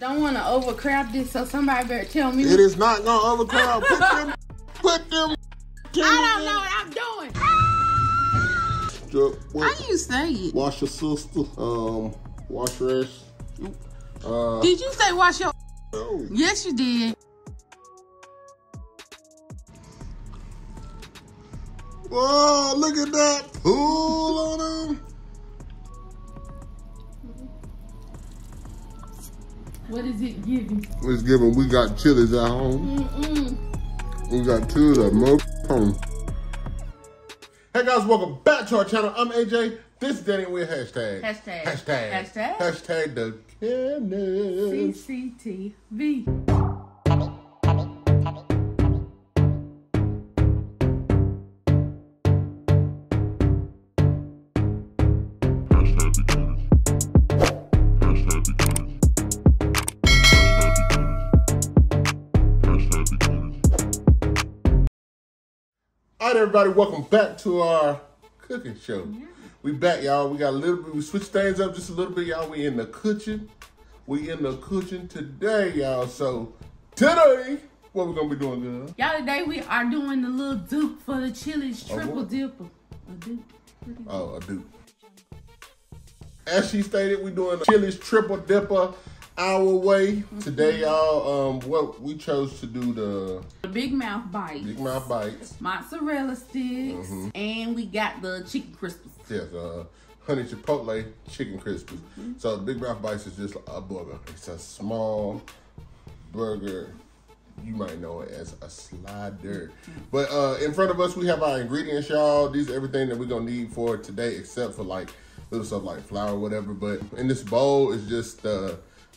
don't want to overcrowd this, so somebody better tell me. It is not going to overcrowd. Put them. I don't know what I'm doing. How you say it? Wash your sister. Wash your ass. Did you say wash your? No. Yes, you did. Whoa! Look at that pool on him. What is it giving? It's giving. We got Chili's at home. We got two of them home. Hey guys, welcome back to our channel. I'm AJ. This is Danny with Hashtag. Hashtag. Hashtag. Hashtag. Hashtag The Cannons. CCTV. Hashtag The Cannons. Hashtag The Cannons. Hashtag The Cannons. Hashtag The Cannons. All right, everybody, welcome back to our cooking show. Yeah. We back, y'all. We got a little bit, we switched things up just a little bit, y'all. We in the kitchen. We in the kitchen today, y'all. So today, what we gonna be doing, girl? Y'all, today we are doing the little dupe for the Chili's triple dipper. A dupe. Oh, a dupe. As she stated, we doing the Chili's triple dipper our way. Today, y'all, what we chose to do the big mouth bites. Big mouth bites. Mozzarella sticks. And we got the chicken crispers. Yes, honey chipotle chicken crispers. So the big mouth bites is just a burger. It's a small burger. You might know it as a slider. But in front of us, we have our ingredients, y'all. These are everything that we're gonna need for today, except for like little stuff like flour or whatever. But in this bowl is just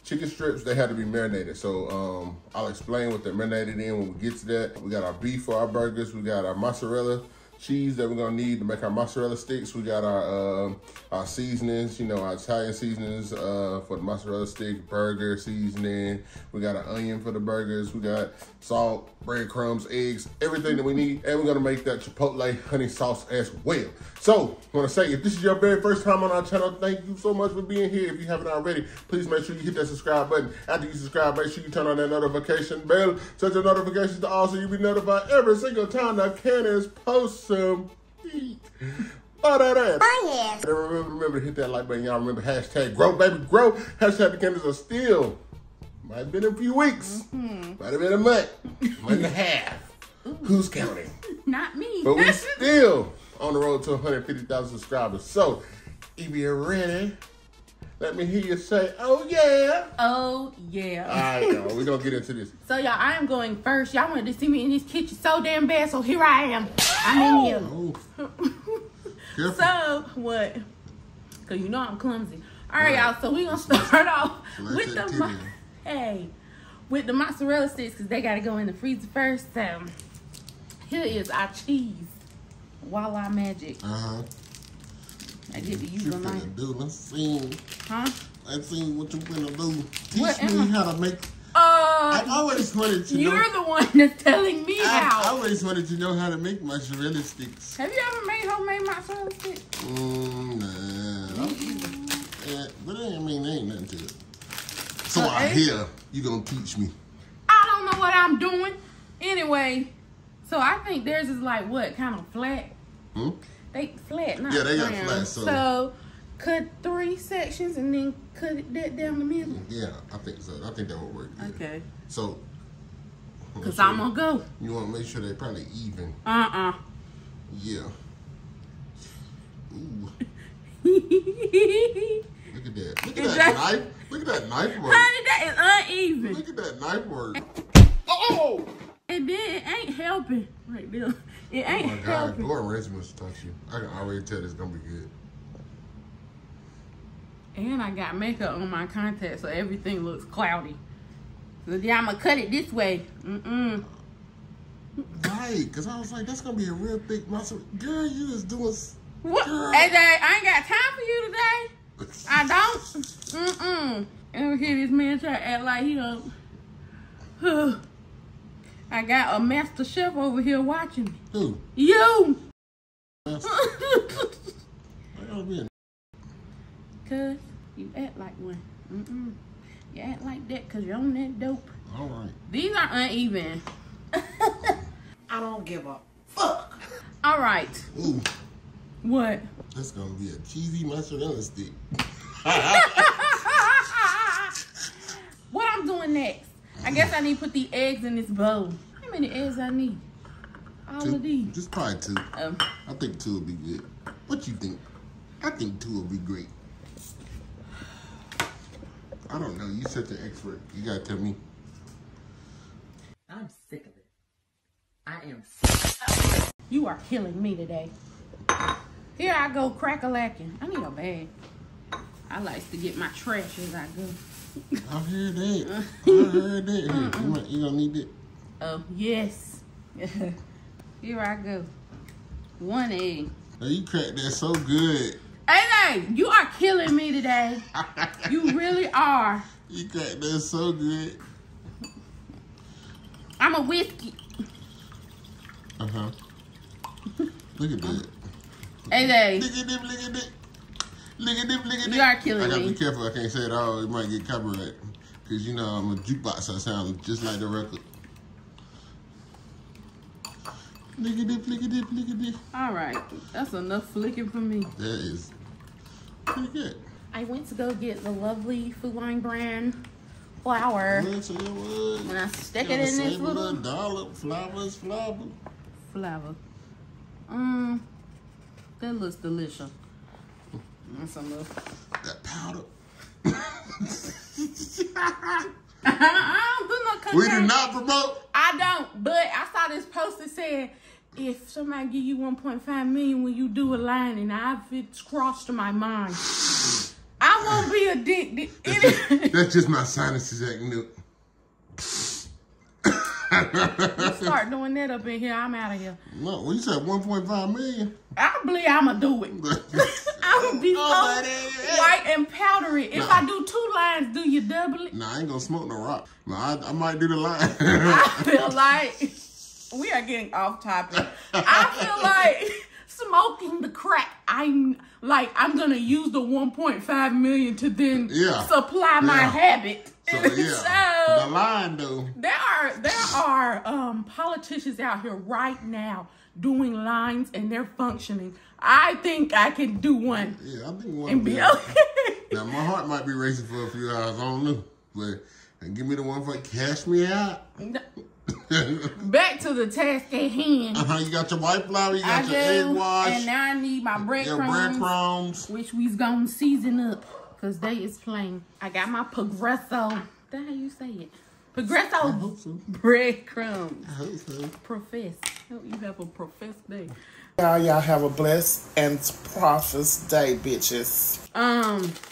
chicken strips. They had to be marinated. So I'll explain what they're marinated in when we get to that. We got our beef for our burgers. We got our mozzarella cheese that we're gonna need to make our mozzarella sticks. We got our seasonings, you know, our Italian seasonings for the mozzarella stick, burger seasoning. We got an onion for the burgers. We got salt, breadcrumbs, eggs, everything that we need. And we're gonna make that chipotle honey sauce as well. So I wanna say, if this is your very first time on our channel, thank you so much for being here. If you haven't already, please make sure you hit that subscribe button. After you subscribe, make sure you turn on that notification bell. Set your notifications to all so you'll be notified every single time the Cannons posts. And remember to hit that like button, y'all. Remember, hashtag grow, baby, grow. Hashtag The Cannons are still. Might have been a few weeks. Might have been a month. Month and a half. Who's counting? Not me. But we still on the road to 150,000 subscribers. So, if you're ready, let me hear you say, oh yeah. Oh yeah. All right, y'all. We're going to get into this. So, y'all, I am going first. Y'all wanted to see me in this kitchen so damn bad, so here I am. I'm in here. Oh. So, what? Because you know I'm clumsy. Alright, y'all. So, we're going to start off with the, with the mozzarella sticks because they got to go in the freezer first. So, here is our cheese. Voila magic. I get to use them. I've seen what you're going to do. Teach me how to make. I always wanted to know. You're the one that's telling me how. I always wanted to know how to make mozzarella sticks. Have you ever made homemade mozzarella sticks? Nah. But I mean, there ain't nothing to it. So I hear you gonna teach me. I don't know what I'm doing. Anyway, so I think theirs is like what? Kind of flat? They flat, not they got flat. So cut three sections and then cut it down the middle. Yeah, I think so. I think that would work. Okay. So, because I'm gonna go. You want to make sure they're probably even. Yeah. Ooh. Look at that. Look at that knife. Look at that knife work. Honey, that is uneven. Look at that knife work. Oh! And then it ain't helping right there. It ain't helping. Oh my God, Gordon Reisman's touch you. I can already tell this is gonna be good. And I got makeup on my contacts, so everything looks cloudy. So yeah, I'm gonna cut it this way. Right, because I was like, that's gonna be a real thick muscle. Girl, you just doing. What? AJ, I ain't got time for you today. I don't. And here this man try to act like he don't. I got a master chef over here watching me. Who? You. Cause you act like one. You act like that because you're on that dope. All right. These are uneven. I don't give a fuck. All right. Ooh. What? That's going to be a cheesy mozzarella stick. What I'm doing next, I guess I need to put the eggs in this bowl. How many eggs I need? All two, of these. Just probably two. I think two will be good. What you think? I think two will be great. I don't know. You're such an expert. You got to tell me. I'm sick of it. I am sick of it. You are killing me today. Here I go crack-a-lacking. I need a bag. I like to get my trash as I go. I heard that. I heard that. You gonna need it? Oh, yes. Here I go. One egg. Oh, you cracked that so good. AJ, you are killing me today. You really are. You cracked that so good. I'm a whiskey. Uh-huh. Look at that. AJ. Look at that, look at that. Look at this, look at this. You are killing me. I gotta be careful. I can't say it all. It might get copyright. Because, you know, I'm a jukebox. I sound just like the record. Look at this, look at this, look at this. All right. That's enough flicking for me. That is pretty good. I went to go get the lovely Food Line brand flour. When I stick it in this little dollop, flour. That looks delicious. That powder. I don't do no We do not promote. I don't, but I saw this post that said, if somebody give you 1.5 million when you do a line, and it's crossed my mind. I won't be addicted. That's just my sinuses acting up. You start doing that up in here, I'm out of here. No, when you said 1.5 million. I believe I'm going to do it. I'm going to be so white and powdery. If I do two lines, do you double it? Nah, I ain't going to smoke no rock. Nah, I might do the line. I feel like we are getting off topic. I feel like smoking the crack. I'm going to use the 1.5 million to then supply my habit. So, so the line though. There are politicians out here right now doing lines and they're functioning. I think I can do one. Yeah, I think one and be okay. Now my heart might be racing for a few hours. I don't know, but give me the one for cash me out. No. Back to the task at hand. You got your white flour, you got your egg wash, and now I need my breadcrumbs, which we's gonna season up. Cause they is plain. I got my Progresso. That's how you say it. Progresso breadcrumbs. I hope so. Profess. I hope you have a profess day. Y'all have a blessed and profess day, bitches.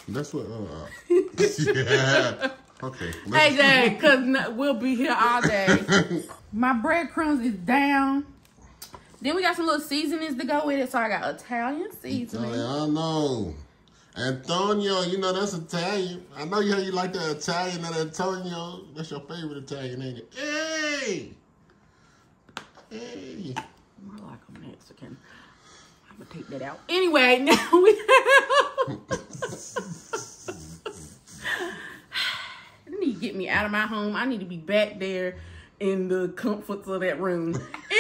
That's what. Yeah. Okay. Hey, Dad. Cause we'll be here all day. My breadcrumbs is down. Then we got some little seasonings to go with it. So I got Italian seasoning. I know. Antonio, you know that's Italian. I know you like the Italian and Antonio. That's your favorite Italian, ain't it? Hey! Hey! More like a Mexican. I'm gonna take that out. Anyway, now we I need to get me out of my home. I need to be back there in the comforts of that room.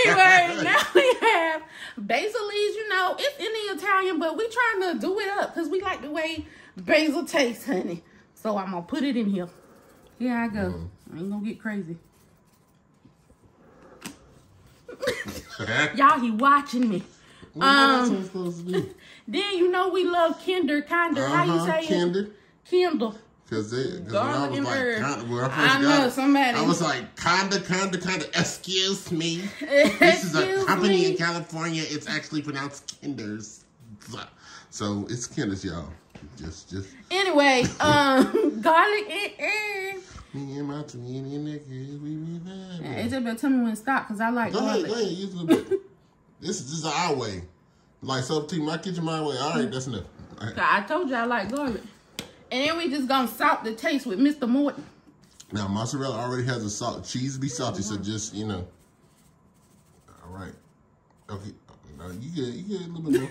Anyway, now we have basil leaves. You know, it's in the Italian, but we trying to do it up because we like the way basil tastes, honey. So I'm going to put it in here. Here I go. I ain't going to get crazy. Y'all, he watching me. Then, you know, we love Kinder. How you say it? Kinder. Cause when I was like, I was like, kinda, excuse me. This is a company in California. It's actually pronounced Kinders. So it's Kinders, y'all. Just. Anyway, garlic and herb. It's just better tell me when to stop, cause I like garlic. Go ahead, use a little bit. This is our way. Like substitute my kitchen my way. All right, that's enough. All right. I told you I like garlic. And then we just gonna salt the taste with Mr. Morton. Now mozzarella already has a salt. Cheese be salty, so just you know. All right. Okay. No, you get a little bit more.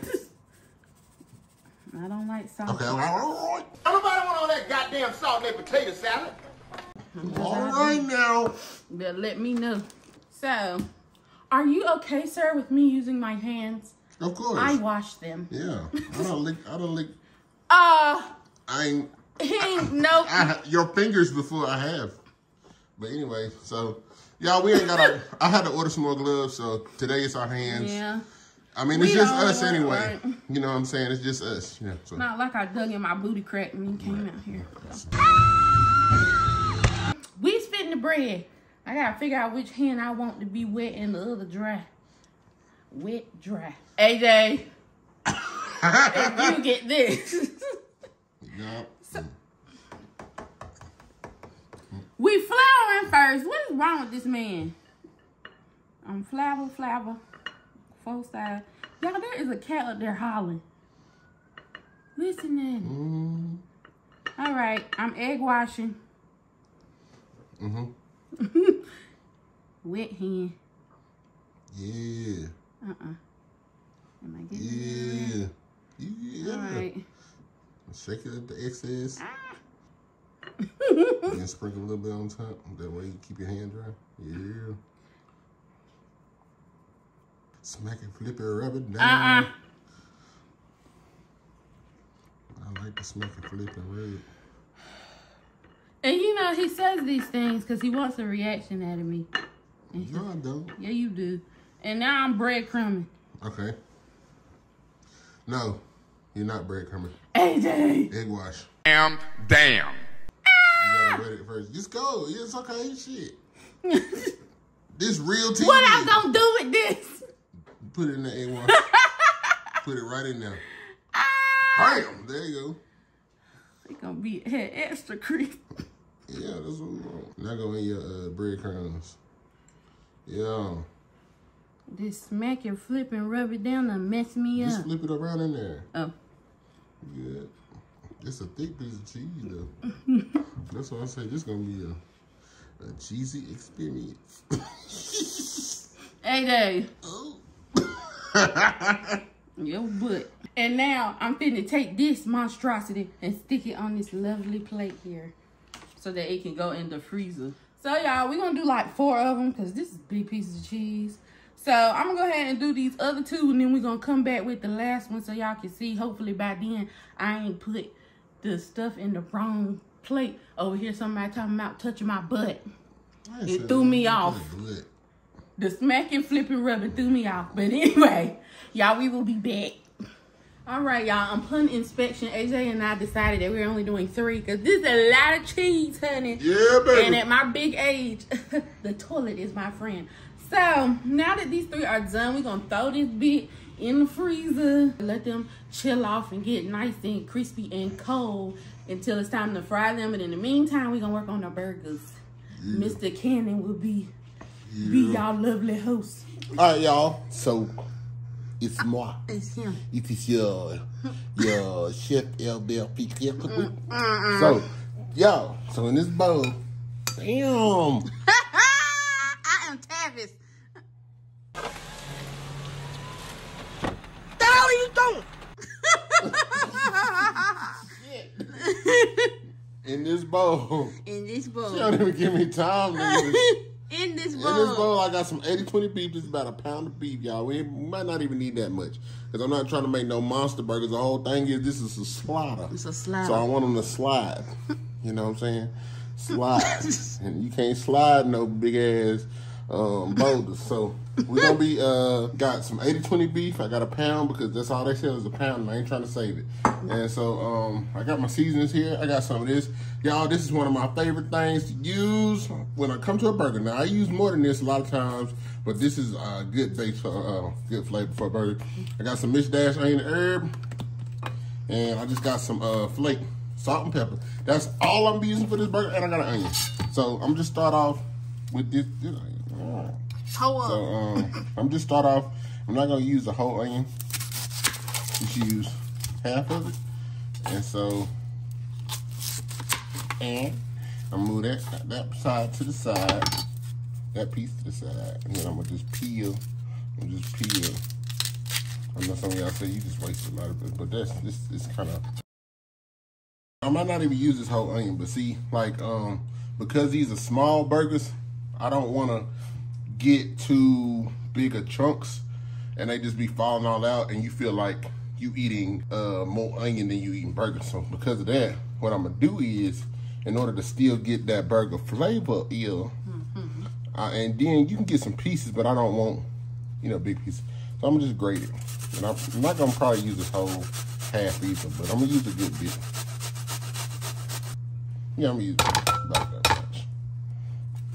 I don't like salt. Okay. All right. Nobody want all that goddamn salt in their potato salad. All right now. But let me know. So, are you okay, sir, with me using my hands? Of course. I wash them. Yeah. I don't lick. Your fingers before I have. But anyway, so y'all, we ain't got our, I had to order some more gloves, so today it's our hands. Yeah. I mean, it's just us anyway. Right. You know what I'm saying? It's just us. Yeah, so. Not like I dug in my booty crack and then came out here. So. We spitting the bread. I got to figure out which hand I want to be wet and the other dry. Wet, dry. AJ, if you get this. Yep. So, we flouring first. What is wrong with this man? I'm flour. Full side. Y'all, there is a cat up there hollering. Listen then. Mm. All right, I'm egg washing. Mm-hmm. Wet hand. Yeah. Am I getting it? Yeah. All right. Shake it up the excess. And then sprinkle a little bit on top. That way you keep your hand dry. Yeah. Smack it, flip it, rub it down. I like to smack it, flip it, rub it. And you know, he says these things because he wants a reaction out of me. And no, I don't. Yeah, you do. And now I'm breadcrumbing. Okay. No, you're not breadcrumbing. AJ. Egg wash. Damn. You gotta wet it first. Just go. It's okay. Shit. This real TV. What I'm gonna do with this? Put it in the egg wash. Put it right in there. Bam. There you go. It's gonna be extra creep. Yeah, that's what we want. Now go in your breadcrumbs. Yeah. Just smack and flip and rub it down and mess me up. Just flip it around in there. Oh. Yeah. It's a thick piece of cheese, though. That's why I say this is going to be a cheesy experience. AJ. Oh. Your butt. And now I'm finna take this monstrosity and stick it on this lovely plate here so that it can go in the freezer. So, y'all, we're going to do like 4 of them because this is big pieces of cheese. So, I'm going to go ahead and do these other 2, and then we're going to come back with the last one so y'all can see. Hopefully, by then, I ain't put the stuff in the wrong plate. Over here, somebody talking about touching my butt. It threw me off. The smacking, flipping, rubbing threw me off. But anyway, y'all, we will be back. All right, y'all, I'm putting inspection. AJ and I decided that we're only doing 3 because this is a lot of cheese, honey. Yeah, baby. And at my big age, the toilet is my friend. So, now that these 3 are done, we're going to throw this bit in the freezer. Let them chill off and get nice and crispy and cold until it's time to fry them. And in the meantime, we're going to work on the burgers. Yeah. Mr. Cannon will be y'all lovely host. All right, y'all. So... It's moi. It's him. It is your chef Albert Piquet. So, yo, so in this bowl, damn. I am Tavis. The hell are you doing? Shit. In this bowl. In this bowl. She don't even give me time, nigga. In this bowl. In this bowl, I got some 80-20 beef. This is about a pound of beef, y'all. We might not even need that much. Because I'm not trying to make no monster burgers. The whole thing is this is a slider. It's a slider. So I want them to slide. You know what I'm saying? Slide. And you can't slide no big-ass boulders. So we're going to be got some 80-20 beef. I got a pound because that's all they sell is a pound. And I ain't trying to save it. And so I got my seasonings here. I got some of this. Y'all, this is one of my favorite things to use when I come to a burger. Now, I use more than this a lot of times, but this is a good base for good flavor for a burger. I got some Miss Dash onion herb, and I just got some flake, salt and pepper. That's all I'm gonna be using for this burger, and I got an onion. So, I'm just start off with this onion. Oh. So, I'm just start off, I'm not gonna use the whole onion. You should use half of it, and so... And I'm gonna move that side to the side, that piece to the side, and then I'm gonna just peel. I'm just peel. I know some of y'all say you just wasted a lot of it, but that's this is kind of. I might not even use this whole onion, but see, like because these are small burgers, I don't want to get too big of chunks and they just be falling all out and you feel like you eating more onion than you eating burgers. So because of that, what I'm gonna do is, in order to still get that burger flavor, and then you can get some pieces, but I don't want, you know, big pieces. So I'm gonna just grate it. And I'm not gonna probably use this whole half either, but I'm gonna use a good bit. Yeah, I'm gonna use about that much.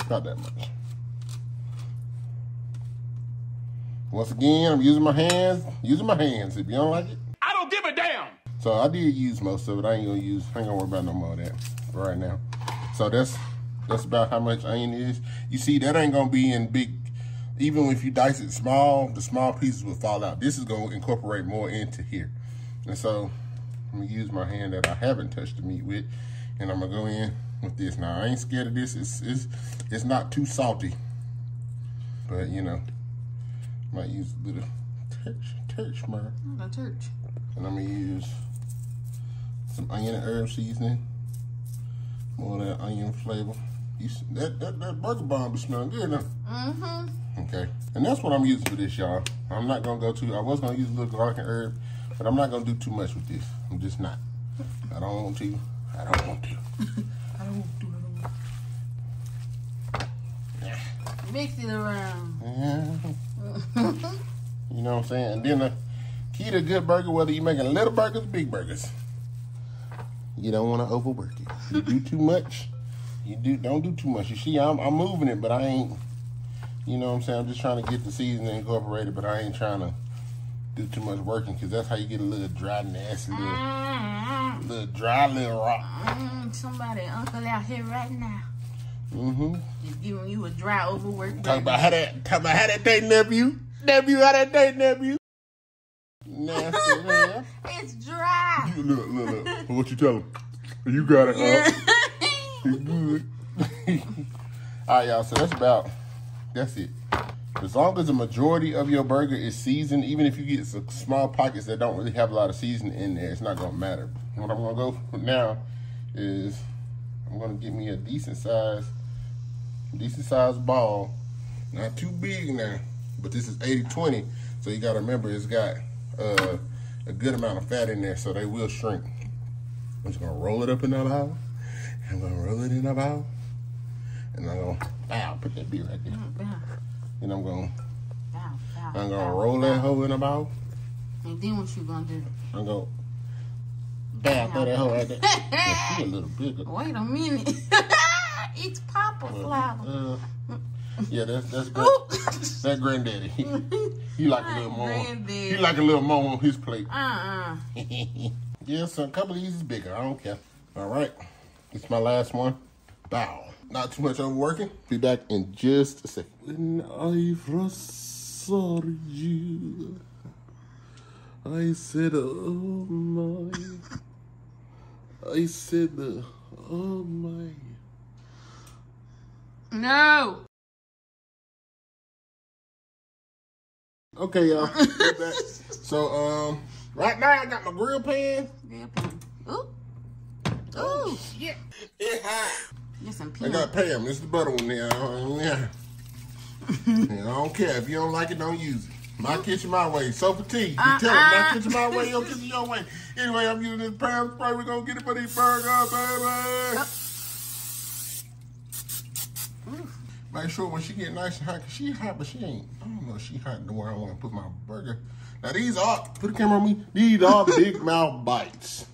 About that much. Once again, I'm using my hands. Using my hands. If you don't like it, I don't give a damn. So I did use most of it. I ain't gonna worry about no more of that for right now. So that's about how much onion is. You see, that ain't gonna be in big. Even if you dice it small, the small pieces will fall out. This is gonna incorporate more into here. And so I'm gonna use my hand that I haven't touched the meat with, and I'm gonna go in with this. Now I ain't scared of this. It's not too salty, but you know. Might use a little church myrrh. And I'm gonna use some onion and herb seasoning. More of that onion flavor. You see, that burger bomb is smelling good now. Okay. And that's what I'm using for this, y'all. I'm not gonna go too. I was gonna use a little garlic and herb, but I'm not gonna do too much with this. I'm just not. I don't want to. I don't want to. Mix it around. Yeah. You know what I'm saying? And then the key to a good burger, whether you're making little burgers or big burgers, you don't want to overwork it. You do too much. Don't do too much. You see, I'm moving it, but I ain't, you know what I'm saying? I'm just trying to get the seasoning incorporated, but I ain't trying to do too much working, because that's how you get a little dry, nasty, little dry little rock. Somebody uncle out here right now. Just giving you a dry, overworked. Talk about how that day nephew. How that day nephew. Nasty man. It's dry. Look. What you tell him? You got it, It's good. All right, y'all. So that's it. As long as the majority of your burger is seasoned, even if you get some small pockets that don't really have a lot of seasoning in there, it's not gonna matter. What I'm gonna go for now is I'm gonna get me a decent size ball, not too big now, but this is 80/20, so you gotta remember it's got a good amount of fat in there, so they will shrink. I'm just gonna roll it up in that bowl, and I'm gonna put that bit right there. And I'm gonna roll that hole in the bowl. And then what you gonna do? I'm gonna throw that hole right there. Yeah, she a little bigger. Wait a minute. It's Papa Flower. Yeah, that's granddaddy. He like a little more. He like a little more on his plate. Yeah, so a couple of these is bigger. I don't care. All right, it's my last one. Bow. Not too much overworking. Be back in just a second. When I first saw you, I said, "Oh my." I said, "Oh my." No. Okay, y'all. So, right now I got my grill pan. Ooh. Oh, shit. It's hot. Get some pan. I got Pam. This is the butter one there. Yeah. I don't care. If you don't like it, don't use it. My kitchen, my way. So fatigued. You tell them, my kitchen, my way. Your kitchen, your way. Anyway, I'm using this Pam spray. We're going to get it for these burgers, baby. Make sure when she get nice and hot, because she hot, but she ain't. I don't know if she hot to where I want to put my burger. Now, these are, put the camera on me, these are big mouth bites.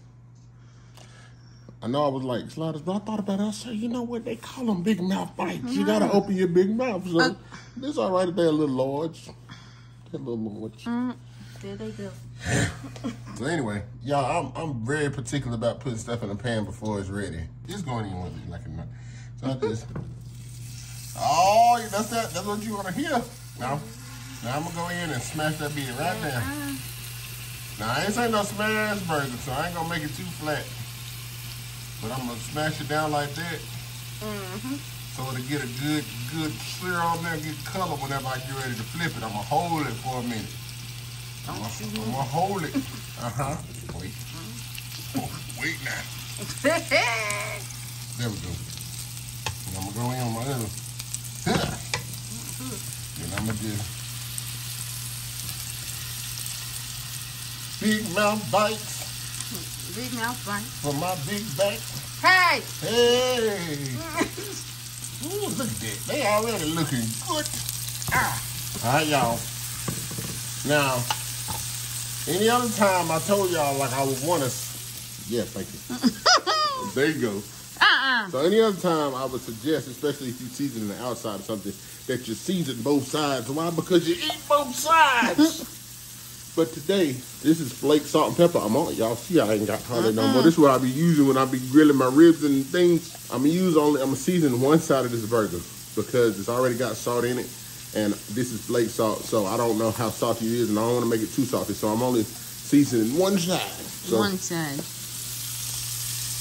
I know I was like, sliders, but I thought about it. I said, you know what? They call them big mouth bites. You got to open your big mouth. So, it's all right if they're a little large. They're a little large. There they go. So anyway, y'all, I'm very particular about putting stuff in the pan before it's ready. It's going in with it like a nut. So I just, oh, that's that. That's what you want to hear. Now I'm going to go in and smash that bean right there. Now, this ain't no smash burger, so I ain't going to make it too flat. But I'm gonna smash it down like that, so it'll get a good clear on there, get color whenever I get ready to flip it. I'm gonna hold it for a minute. I'm gonna hold it. Wait. Wait now. There we go. I'm gonna go in on my other. And I'm gonna just big mouth bites. Big mouth bites. For my big back. Hey! Hey! Ooh, look at that. They already looking good. Ah. All right, y'all. Now, any other time I told y'all like I would want to. Yeah, thank you. There you go. So any other time I would suggest, especially if you season the outside or something, that you season both sides. Why? Because you eat both sides. But today, this is flake salt and pepper. I'm on. Y'all see I ain't got hardly no more. This is what I be using when I be grilling my ribs and things. I'm gonna use only, I'm gonna season one side of this burger because it's already got salt in it. And this is flake salt, so I don't know how salty it is, and I don't want to make it too salty, so I'm only seasoning one side. So, one side.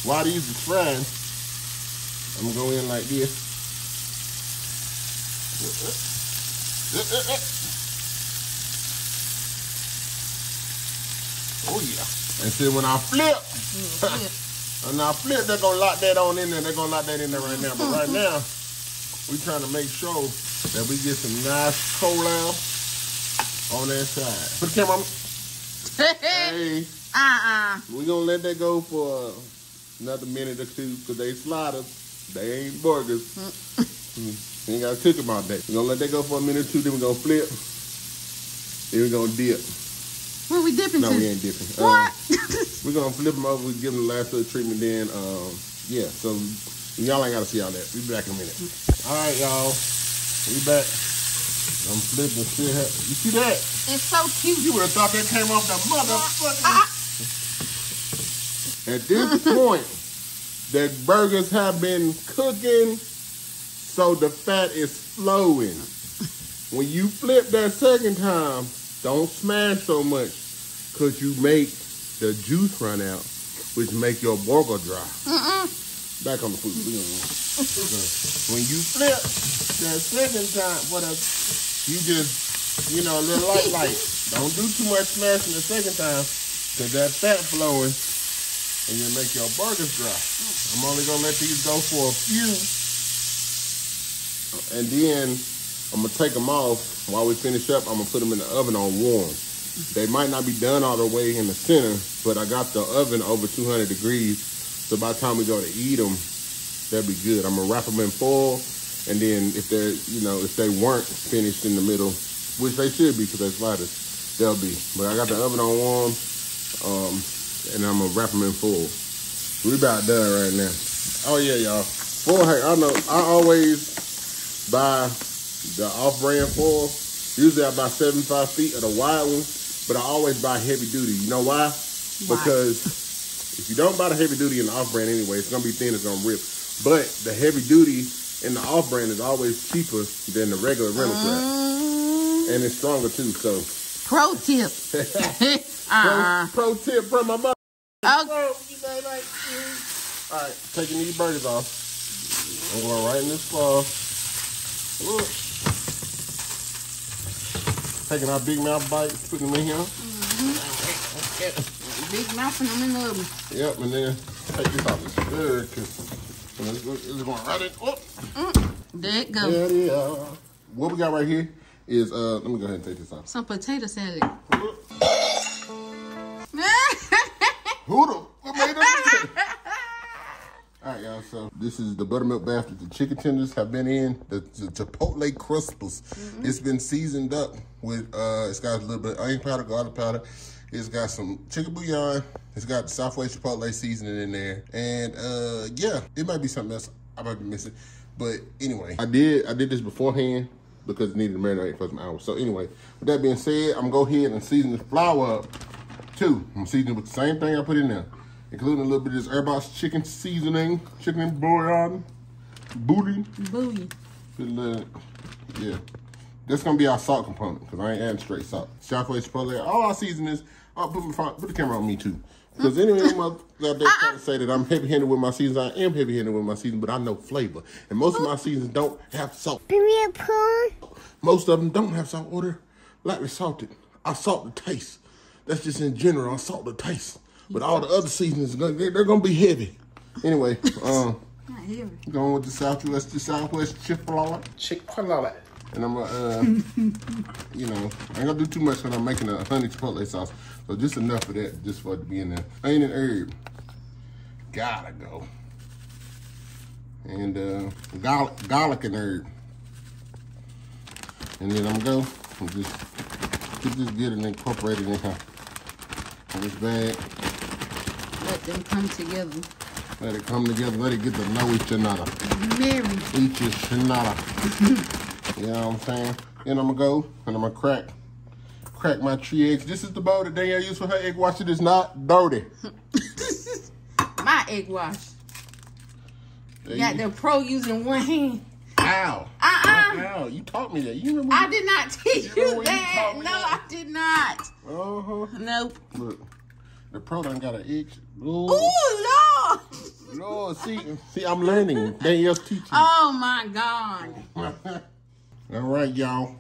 While these are frying, I'm going to go in like this. Oh, yeah. And see, when I flip, and I flip, they're going to lock that on in there. They're going to lock that in there right now. But right now, we're trying to make sure that we get some nice coleslaw on that side. Put the camera on. Hey. We're going to let that go for another minute or two because they sliders. They ain't burgers. We ain't got to cook them all day. We're going to let that go for a minute or two. Then we're going to flip. Then we're going to dip. What are we dipping to? No, we ain't dipping. What? We're going to flip them over. We give them the last little treatment then. Yeah, so y'all ain't got to see all that. We'll be back in a minute. All right, y'all. We back. I'm flipping shit. You see that? It's so cute. You would have thought that came off the motherfucking. At this point, the burgers have been cooking, so the fat is flowing. When you flip that second time, don't smash so much, because you make the juice run out, which make your burger dry. Back on the food. When you flip that second time, you just, you know, a little light. Don't do too much smashing the second time, because that fat flowing, and you make your burgers dry. I'm only going to let these go for a few, and then I'm going to take them off. While we finish up, I'm going to put them in the oven on warm. They might not be done all the way in the center, but I got the oven over 200 degrees. So by the time we go to eat them, they'll be good. I'm gonna wrap them in foil, and then if they're, you know, if they weren't finished in the middle, which they should be because they're sliders, they'll be. But I got the oven on warm, and I'm gonna wrap them in foil. We about done right now. Oh yeah, y'all. Foil, hey, I know I always buy the off-brand foil. Usually I buy 75 feet of the wide one, but I always buy heavy duty. You know why? Because if you don't buy the heavy duty and the off-brand anyway, it's going to be thin, it's going to rip. But the heavy duty and the off-brand is always cheaper than the regular rental wrap. And it's stronger too, so. Pro tip. Pro tip from my mother. Okay. All right, taking these burgers off. I'm going right in this claw. Taking our big mouth bites, putting them in here. Big mouth and I'm in the oven. Yep, and then take this off. It's going right in. There it goes. There they are. What we got right here is, let me go ahead and take this off. Some potato salad. What made that? All right, y'all, so this is the buttermilk bath that the chicken tenders have been in. The chipotle crustables. It's been seasoned up with, it's got a little bit of onion powder, garlic powder. It's got some chicken bouillon. It's got the Southwest Chipotle seasoning in there. And yeah, it might be something else I might be missing. But anyway, I did this beforehand because it needed to marinate for some hours. So anyway, with that being said, I'm gonna go ahead and season this flour up too. I'm seasoning with the same thing I put in there, including a little bit of this Airbox chicken seasoning, chicken bouillon, booty. Put a little, yeah. That's gonna be our salt component, because I ain't adding straight salt. Southwest Chipotle, all our seasonings, put the camera on me too. Because anyway, they try to say that I'm heavy-handed with my season. I am heavy-handed with my season, but I know flavor. And most of my seasons don't have salt. Most of them don't have salt, or they're lightly salted. I salt the taste. That's just in general, I salt the taste. But all the other seasonings, they're gonna be heavy. Anyway, Not here. Going with the Southwest Chick-fil-A. Chick-fil-A. And I'm gonna, you know, I ain't gonna do too much because I'm making a honey chipotle sauce. So just enough of that, just for it to be in there. Onion and herb. Gotta go. And garlic and herb. And then I'm gonna go and just get this good and incorporate it in here. In this bag. Let them come together. Let it come together. Let it get to know each other. You know what I'm saying? Then I'm gonna go and I'm gonna crack my 3 eggs. This is the bowl that Danielle used for her egg wash. It is not dirty. My egg wash. You got the pro using one hand. Ow. Ow. You taught me that. You remember? I did not teach you that. No, I did not. Nope. Look, the pro done got an egg. Ooh, Lord. Lord, see, I'm learning. Danielle's teaching. Oh my God. All right, y'all.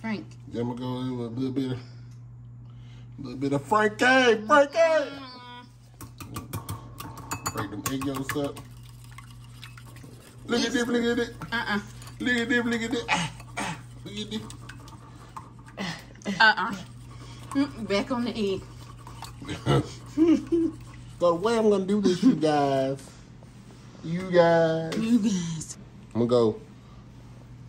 Frank. Then I'm gonna go with a little bit of Frankie. Break them egg yolks up. Look at this, look at it. Look at this, look at it. Look at this. Back on the egg. So the way I'm gonna do this, you guys. I'm gonna go.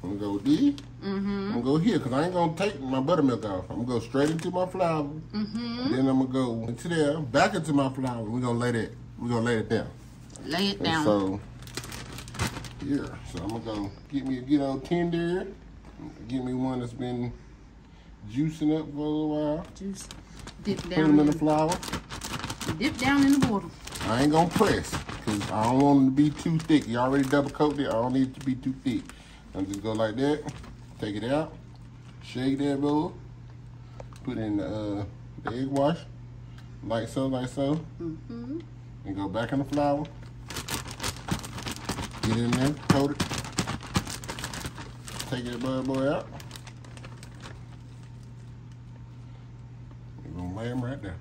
I'm gonna go D. I'm gonna go here because I ain't gonna take my buttermilk off. I'm gonna go straight into my flour. And then I'm gonna go into there, back into my flour. We're gonna lay it down. Lay it down. So yeah. So I'm gonna go get me a good old Kinder. Get me one that's been juicing up for a little while. Juice. Dip down. Put them in the flour. Dip down in the water. I ain't gonna press because I don't want them to be too thick. You already double coated it. I don't need it to be too thick. I'm just go like that, take it out, shake that bowl, put in the egg wash, like so, and go back in the flour, get in there, coat it, take that bud boy out, you're gonna lay them right there.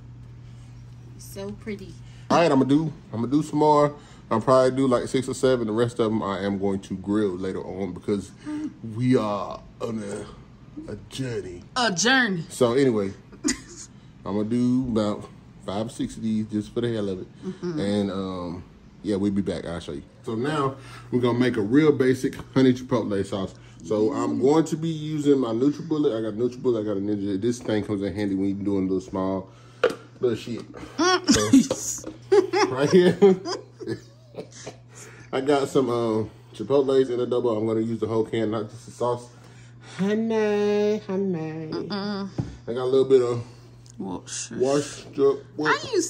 So pretty. All right, I'm gonna do some more. I'll probably do like 6 or 7. The rest of them I am going to grill later on because we are on a journey. A journey. So anyway, I'm going to do about 5 or 6 of these just for the hell of it. And yeah, we'll be back. I'll show you. So now we're going to make a real basic honey chipotle sauce. So I'm going to be using my Nutribullet. I got a Nutribullet. I got a Ninja. This thing comes in handy when you're doing a little small little shit. So, right here. I got some chipotles in the double. I'm gonna use the whole can, not just the sauce. Honey. I got a little bit of wash your sister. Did you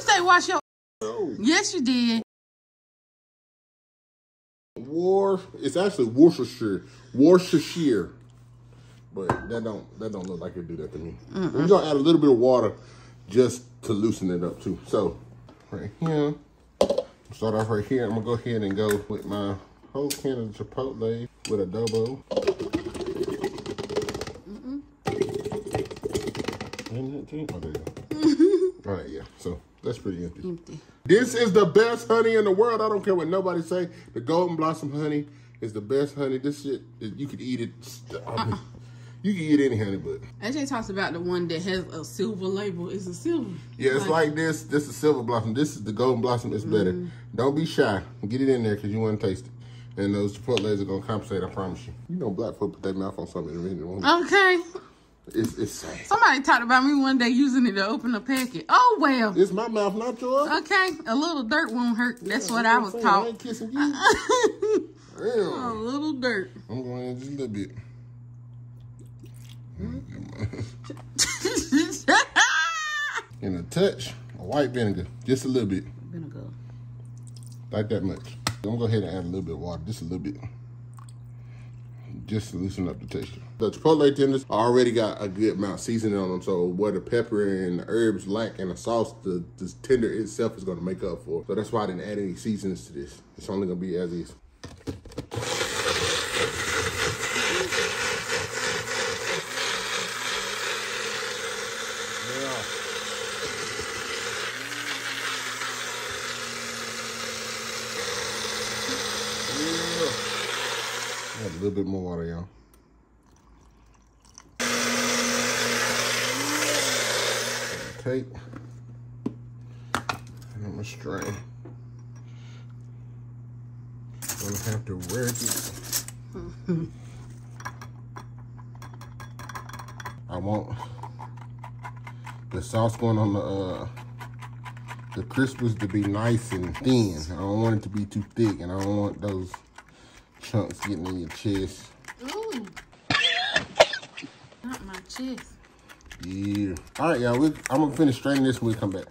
say wash your? No. Yes, you did. It's actually Worcestershire. But that don't look like it do that to me. We're gonna add a little bit of water just to loosen it up too. So right here, start off right here. I'm gonna go ahead and go with my whole can of chipotle with adobo. All right, yeah. So that's pretty empty. This is the best honey in the world. I don't care what nobody say. The Golden Blossom honey is the best honey. This shit, you could eat it. You can eat any honey, but AJ talks about the one that has a silver label. It's a silver. Yeah, it's like this. This is Silver Blossom. This is the Golden Blossom. It's better. Don't be shy. Get it in there because you want to taste it. And those chipotles are gonna compensate. I promise you. You know, black folk put their mouth on something in a minute. Okay. It's sad. Somebody talked about me one day using it to open a packet. Oh well. It's my mouth, not yours. Okay. A little dirt won't hurt. Yeah, that's what I was taught. I ain't kissing you. A little dirt. I'm going in just a little bit. And a touch of white vinegar, just a little bit. Vinegar, like that much. I'm gonna go ahead and add a little bit of water, just a little bit, just to loosen up the texture. The chipotle tenders already got a good amount of seasoning on them, so where the pepper and the herbs lack in the sauce, the tender itself is gonna make up for it. So that's why I didn't add any seasonings to this. It's only gonna be as is. Add a little bit more water, y'all. Take. And I'm going to strain. I'm going to have to work it. I want the sauce going on the crispers to be nice and thin. I don't want it to be too thick, and I don't want those chunks getting in your chest. Ooh. Not my chest. Yeah. All right, y'all. I'm going to finish straining this when we come back.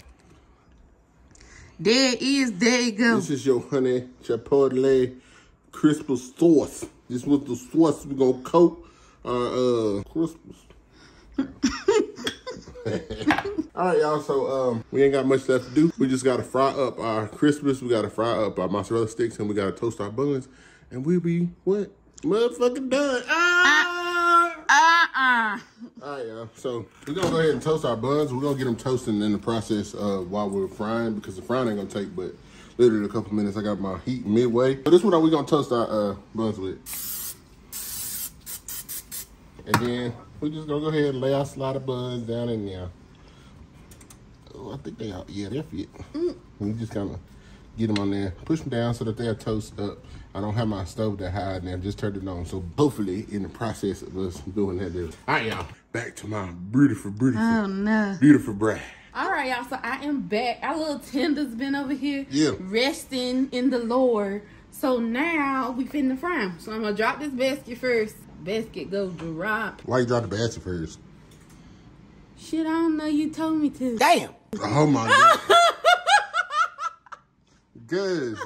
There you go. This is your honey chipotle crisper sauce. This was the sauce we're going to coat our crispers. All right, y'all, so we ain't got much left to do. We just got to fry up our crispers. We got to fry up our mozzarella sticks, and we got to toast our buns. And we'll be, what? Motherfucking done. All right, y'all. So we're going to go ahead and toast our buns. We're going to get them toasting in the process while we're frying, because the frying ain't going to take but literally a couple minutes. I got my heat midway. So this one we're going to toast our buns with. And then we're just going to go ahead and lay our slider buns down in there. Oh, I think they are. Yeah, they fit. We just kind of get them on there. Push them down so that they'll toast up. I don't have my stove that high in there. Just turned it on. So hopefully in the process of us doing that, all right, y'all. Back to my beautiful, oh, no. Beautiful bride. All right, y'all. So I am back. Our little tender's been over here. Yeah. Resting in the Lord. So now we finna fry them. So I'm going to drop this basket first. Basket go drop. Why you drop the basket first? Shit, I don't know. You told me to. Damn. Oh, my God. Good.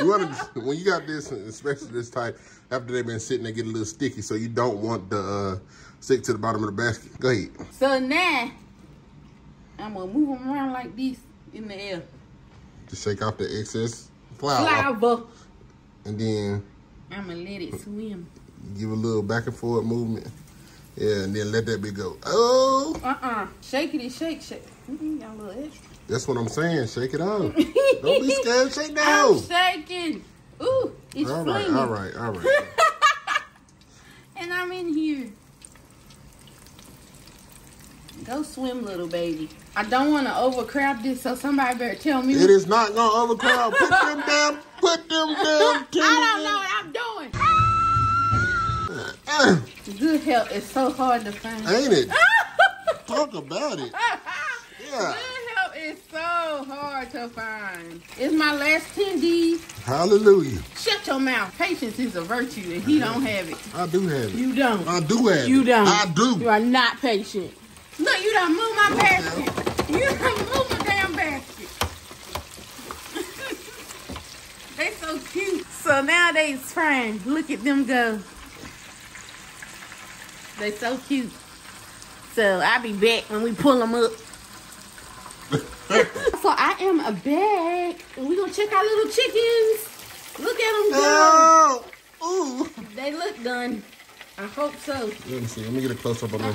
You want to, when you got this, especially this type, after they've been sitting, they get a little sticky, so you don't want the stick to the bottom of the basket. Go ahead. So now, I'm going to move them around like this in the air. To shake off the excess flour. And then I'm going to let it swim. Give a little back and forth movement. Yeah, and then let that bit go. Oh! Shakey, shake, shake. Y'all little extra. That's what I'm saying. Shake it off. Don't be scared. Shake that off. I'm shaking. Ooh, it's all right, all right, all right. And I'm in here. Go swim, little baby. I don't want to overcrowd this, so somebody better tell me. It is not going to overcrowd. Put them down. Put them down. I don't know what I'm doing. Good health is so hard to find. Ain't it? Talk about it. Yeah. Good health is so hard to find. It's my last 10 D's. Hallelujah. Shut your mouth. Patience is a virtue, and he don't have it. I do have it. You don't. I do have it. You don't. I do. You are not patient. Look, you done moved my basket. You done moved my damn basket. They so cute. So now they frying. Look at them go. They so cute. So I'll be back when we pull them up. So I am back. And we're going to check our little chickens. Look at them go. Oh, ooh. They look done. I hope so. Let me see. Let me get a close up on them.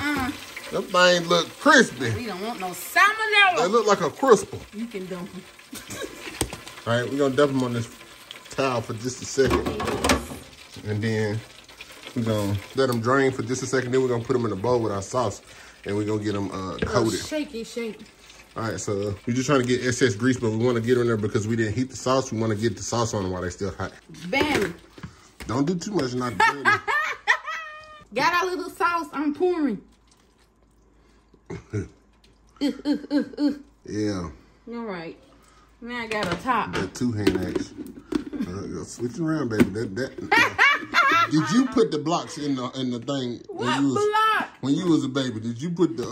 Them things look crispy. We don't want no salmonella. They look like a crisper. You can dump them. All right. We're going to dump them on this towel for just a second. And then we're going to let them drain for just a second. Then we're going to put them in a bowl with our sauce. And we're going to get them coated. Shake. All right, so we're just trying to get excess grease, but we want to get in there because we didn't heat the sauce. We want to get the sauce on them while they're still hot. Bam. Don't do too much. Not got our little sauce. I'm pouring. Yeah. All right. Now I got a top. That two-hand action. Switch around, baby. Did you put the blocks in the thing? What block? When you was a baby, did you put the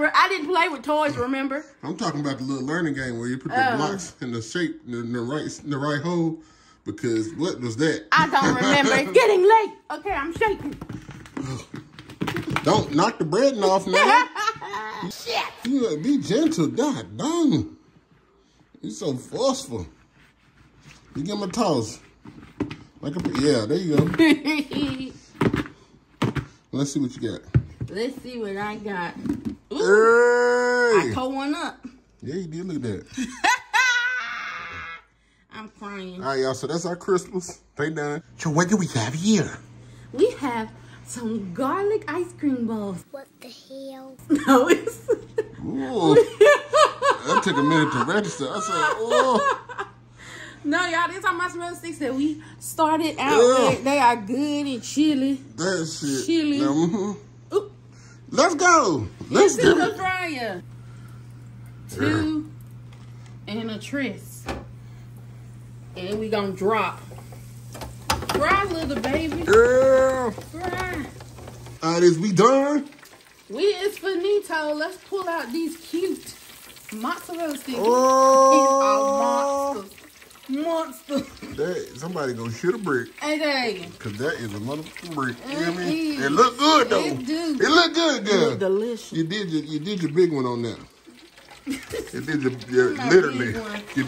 I didn't play with toys. Remember? I'm talking about the little learning game where you put the blocks in the shape in the right hole. Because what was that? I don't remember. It's getting late. Okay, I'm shaking. Don't knock the bread off, man. Shit. You gotta be gentle. God damn. You're so forceful. You give them a toss. Like a, yeah, there you go. Let's see what you got. Let's see what I got. Ooh, hey. I pulled one up. Yeah, you did. Look at that. I'm crying. All right, y'all. So that's our Christmas. They done. So what do we have here? we have some garlic ice cream balls. What the hell? No, it's... Ooh, that took a minute to register. I said, oh. No, y'all, this time I smell sticks that we started out with. They are good and chili. That shit. Chili. Now, Oop. Let's go. Let's do it. Into the fryer. Two and a tris. And we gonna drop. Fry, little baby. Girl. Fry. All right, is we done? We is finito. Let's pull out these cute mozzarella sticks. Oh. These are monsters. That, somebody gonna shoot a brick. AJ. Cause that is a motherfucking brick. You know what I mean? It look good though. It do. It look good, girl. It look delicious. You did your big one on that. You did your literally. You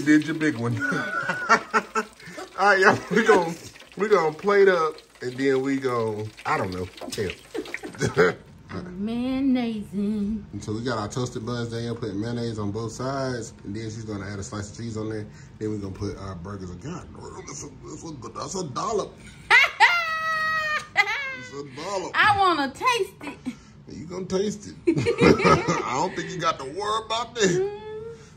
did your big one. All right, y'all, we gonna plate up, and then we go, I don't know, hell. Mayonnaise. And so we got our toasted buns there, putting mayonnaise on both sides, and then she's gonna add a slice of cheese on there. Then we're gonna put our burgers. God, that's a dollop. It's a dollop. I wanna taste it. You gonna taste it. I don't think you got to worry about that.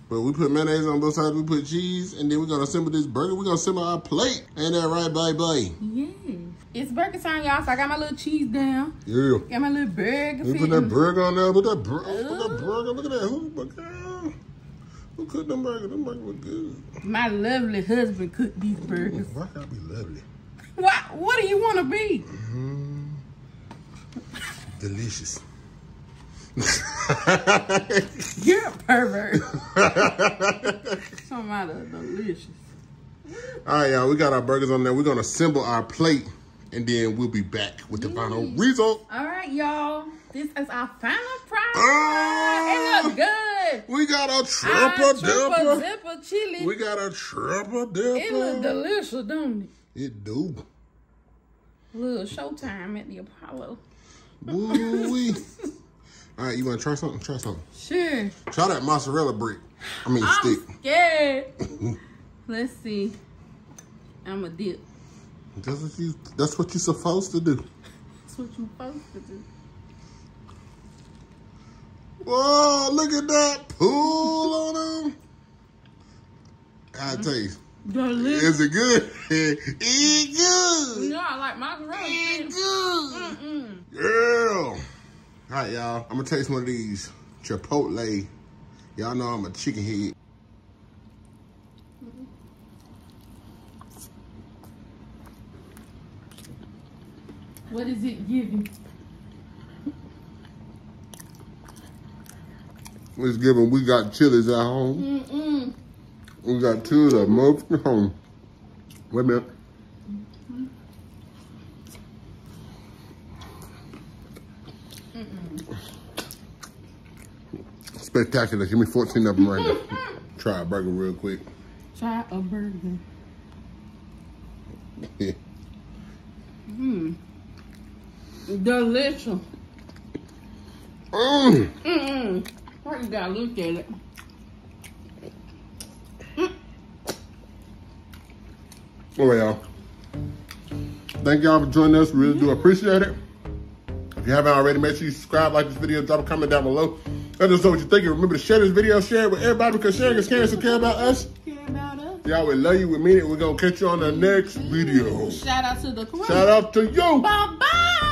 But we put mayonnaise on both sides, we put cheese, and then we're gonna assemble this burger. We're gonna assemble our plate. Ain't that right, baby? Yeah. It's burger time, y'all, so I got my little cheese down. Yeah. Got my little burger. We put that burger on there, put that burger, look at that. Who cooked them burgers? Them burgers were good. My lovely husband cooked these burgers. Why can't I be lovely? What do you wanna be? Delicious. You're a pervert. Something out of delicious. All right, y'all. We got our burgers on there. We're going to assemble our plate, and then we'll be back with the final result. All right, y'all. This is our final product. It looks good. We got a triple dipper chili. We got a triple dipper. It looks delicious, don't it? It do. Little showtime at the Apollo. Woo-wee. All right, you want to try something? Try something. Sure. Try that mozzarella brick. I'm stick. Scared. Let's see. I'm a dip. That's what you're supposed to do. That's what you're supposed to do. Whoa, look at that pool on him. I tell you. Delicious. Is it good? It's good. You know I like mozzarella. It's good. Girl. All right, y'all. I'm going to taste one of these Chipotle. Y'all know I'm a chicken head. What is it giving? It's giving we got Chili's at home. We got two of the motherfucking home. Wait a minute. Spectacular. Give me 14 of them right now. Try a burger real quick. Try a burger. Delicious. You gotta look at it. All right, y'all. Thank y'all for joining us. Really do appreciate it. If you haven't already, make sure you subscribe, like this video, drop a comment down below. Let us know what you're thinking. Remember to share this video, share it with everybody, because sharing is caring, so care about us. Care about us. Y'all, we love you. We mean it. We're going to catch you on the next video. Shout out to the crew. Shout out to you. Bye-bye.